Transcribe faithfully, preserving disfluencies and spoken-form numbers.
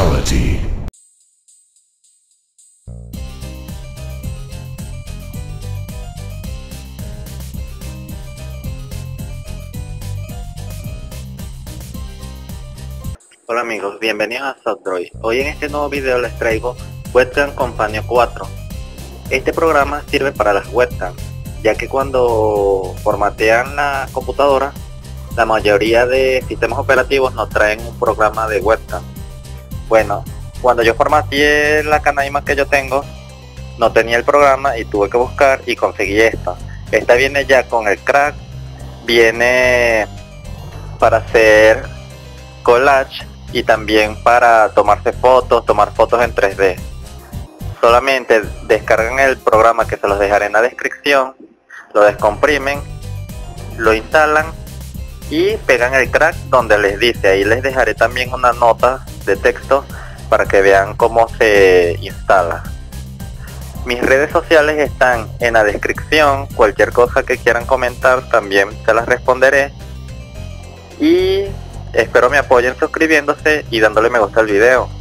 Fatality. Hola amigos, bienvenidos a SoftDroid. Hoy en este nuevo video les traigo Webcam Companion cuatro. Este programa sirve para las webcams, ya que cuando formatean la computadora, la mayoría de sistemas operativos nos traen un programa de webcam. Bueno, cuando yo formateé la Canaima que yo tengo, no tenía el programa y tuve que buscar y conseguí esta. Esta viene ya con el crack, viene para hacer collage y también para tomarse fotos, tomar fotos en tres D. Solamente descargan el programa, que se los dejaré en la descripción, lo descomprimen, lo instalan y pegan el crack donde les dice. Ahí les dejaré también una nota de texto para que vean cómo se instala. Mis redes sociales están en la descripción, cualquier cosa que quieran comentar también se las responderé. Y espero me apoyen suscribiéndose y dándole me gusta al video.